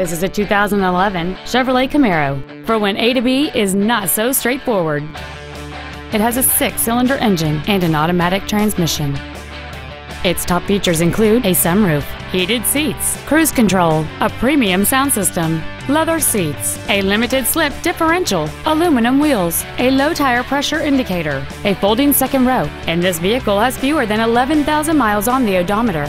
This is a 2011 Chevrolet Camaro for when A to B is not so straightforward. It has a 6-cylinder engine and an automatic transmission. Its top features include a sunroof, heated seats, cruise control, a premium sound system, leather seats, a limited-slip differential, aluminum wheels, a low tire pressure indicator, a folding second row, and this vehicle has fewer than 11,000 miles on the odometer.